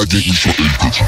I give you something good.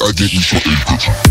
I give you something good.